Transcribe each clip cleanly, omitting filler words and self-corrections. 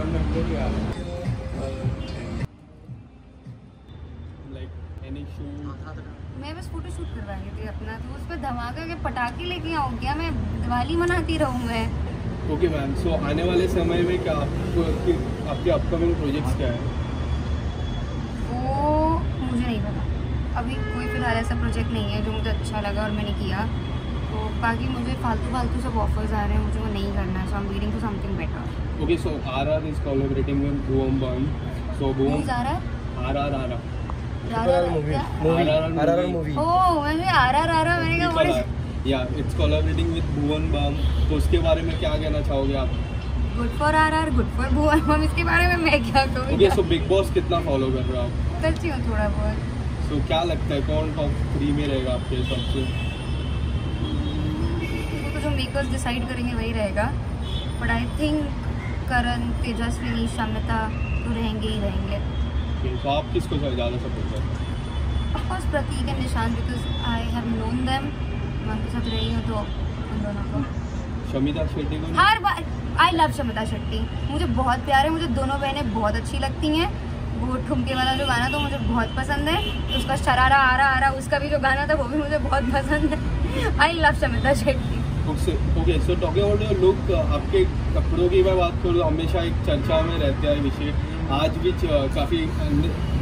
मैं बस photo shoot करवानी थी अपना, तो उस पे धमाका के पटाखे लेके आऊंगी, मैं दिवाली मनाती रहूँ मैं। ओके मैम, सो आने वाले समय में क्या आपके अपकमिंग प्रोजेक्ट्स क्या है? वो मुझे नहीं पता, अभी कोई फिलहाल ऐसा प्रोजेक्ट नहीं है जो मुझे अच्छा लगा और मैंने किया, तो बाकी मुझे फालतू सब ऑफर्स आ रहे हैं, मुझे वो नहीं करना है, so I am reading to something better. Okay, so RR is collaborating with Bhoom Bam, so Bhoom RR movie, oh मैंने आरआर मैंने क्या बोला या it's collaborating with Bhuvan Bam, तो उसके बारे में क्या कहना चाहोगे आप? Good for RR, good for Bhuvan Bam, इसके बारे में मैं क्या कहूँ। ओके, सो बिग बॉस कितना फॉलो कर रहे हो आप? करती हूँ थोड़ा बहुत। सो क्या लगता है कौन टॉप 3 में रहेगा आपके हिसाब से? वो तो जो मेकर्स डिसाइड करेंगे वही रहेगा, but I think Karan, Tejasswi, Shamita तो रहेंगे ही रहेंगे। ओके, तो आप किसको ज़्यादा सपोर्ट करते हैं? Of course Prateek and Nishant, because I have known them, उनके साथ रही हूँ तो उन दोनों को। शमिता शेट्टी को हर बार, आई लव शमिता शेट्टी, मुझे बहुत प्यार है, मुझे दोनों बहनें बहुत अच्छी लगती हैं। वो ठुमके वाला जो गाना तो मुझे बहुत पसंद है, उसका शरारा आरा उसका भी जो गाना था वो भी मुझे बहुत पसंद है। I love Shamita Shetty. Okay, so talking about your look, आपके कपड़ों की मैं बात करूँ हमेशा एक चर्चा में रहते हैं विषय, आज भी काफ़ी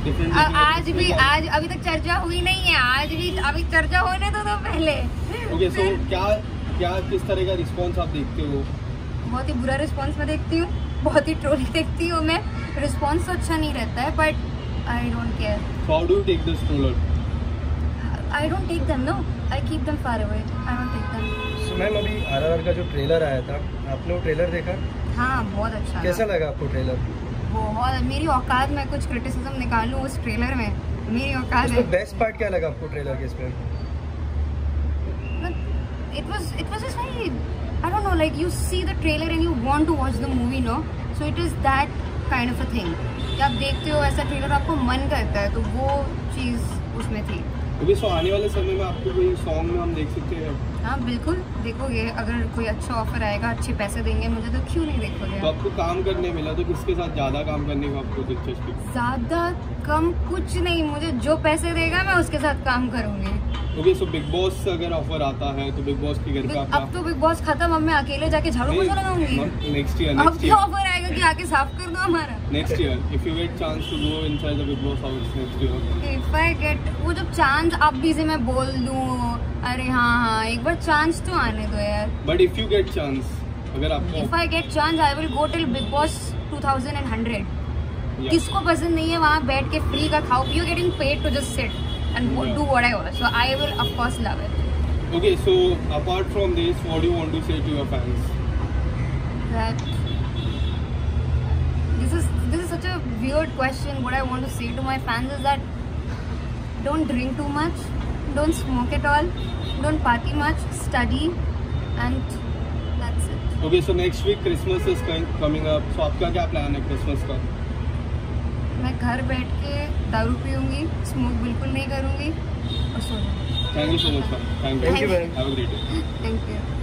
डिफरेंट, आज अभी तक चर्चा हुई नहीं है, आज भी अभी चर्चा होने तो पहले। ओके, सो क्या किस तरह का रिस्पांस आप देखते हो? बहुत ही बुरा रिस्पांस मैं देखती हूँ, बहुत ही ट्रोल देखती हूँ मैं, रिस्पांस तो अच्छा नहीं रहता है, but I don't care. How do you take this troller? I don't take them, no I keep them far away, I don't take them. So ma'am, अभी आरआर का जो ट्रेलर आया था, आपने वो ट्रेलर देखा? हाँ, बहुत अच्छा। कैसा लगा आपको ट्रेलर? बहुत, मेरी औकात में कुछ क्रिटिसिज्म निकालूं उस ट्रेलर में, मेरी औकात है। बेस्ट पार्ट क्या लगा आपको ट्रेलर के इसमें? It was just like I don't know, like you see the trailer and you want to watch the movie, no, so it is that kind of a thing कि आप देखते हो ऐसा ट्रेलर, आपको मन करता है, तो वो चीज़ उसमें थी। अभी सो आने वाले समय में आपको कोई सॉन्ग में हम देख सकते हैं? हाँ बिल्कुल देखोगे, अगर कोई अच्छा ऑफर आएगा, अच्छे पैसे देंगे मुझे, तो क्यों नहीं देखोगे। तो आपको काम करने मिला तो किसके साथ ज़्यादा काम करने को आपको दिलचस्पी? ज़्यादा कम कुछ नहीं, मुझे जो पैसे देगा मैं उसके साथ काम करूँगी। ओके, सो बिग बॉस अगर ऑफर आता है तो बिग बॉस के घर का? अब तो बिग बॉस खत्म, अब मैं अकेले जाके झाड़ू पोछा लगाऊंगी। नेक्स्ट ईयर ऑफर आएगा कि आके साफ कर दो हमारा। Next year if you get chance to go inside the Bigg Boss house next year, if I get वो जब चांस, अब भी से मैं बोल दूं अरे हाँ एक बार चांस तो आने दो यार। But if you get chance, अगर आपको if I get chance I will go till Bigg Boss 2100। किसको पसंद नहीं है वहाँ बैठ के फ्री का खाओ, you getting paid to just sit and do what I want, so I will of course love it. Okay, so apart from this what do you want to say to your fans? That this is such a weird question. What I want to say to my fans is that don't drink too much, don't smoke at all, don't party much, study and that's it. Okay, so next week Christmas is coming up, so आपका क्या plan है Christmas का? मैं घर बैठ के दारू पीऊंगी, smoke बिल्कुल नहीं करूंगी और सोऊंगी। Thank you so much ma'am. Thank you. Have a great day. Thank you.